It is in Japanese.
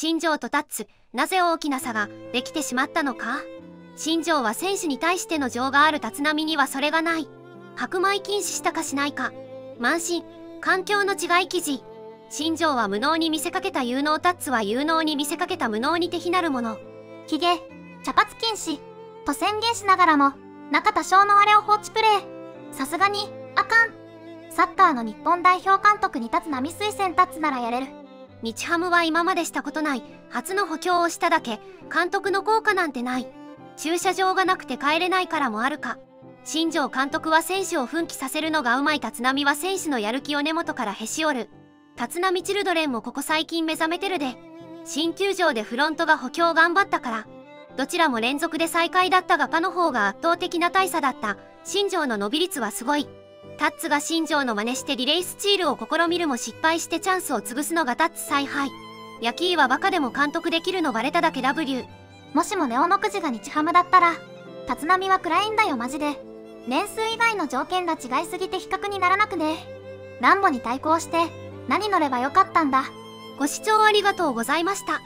新庄とタッツ、なぜ大きな差ができてしまったのか。新庄は選手に対しての情がある立浪にはそれがない。白米禁止したかしないか、慢心、環境の違い記事。新庄は無能に見せかけた有能、タッツは有能に見せかけた無能にて非なるもの。ひげ、茶髪禁止と宣言しながらも中田翔のあれを放置プレー、さすがにあかん。サッカーの日本代表監督に立浪推薦、タッツならやれる。日ハムは今までしたことない初の補強をしただけ、監督の効果なんてない。駐車場がなくて帰れないからもあるか。新庄監督は選手を奮起させるのがうまい。立浪は選手のやる気を根元からへし折る。立浪チルドレンもここ最近目覚めてるで。新球場でフロントが補強頑張ったから。どちらも連続で最下位だったが、パの方が圧倒的な大差だった。新庄の伸び率はすごい。タッツが新庄の真似してリレースチールを試みるも失敗してチャンスを潰すのがタッツ采配。ヤキーはバカでも監督できるのバレただけ。 W もしもネオのくじが日ハムだったら、立浪は暗いんだよマジで。年数以外の条件が違いすぎて比較にならなくね。ランボに対抗して何乗ればよかったんだ。ご視聴ありがとうございました。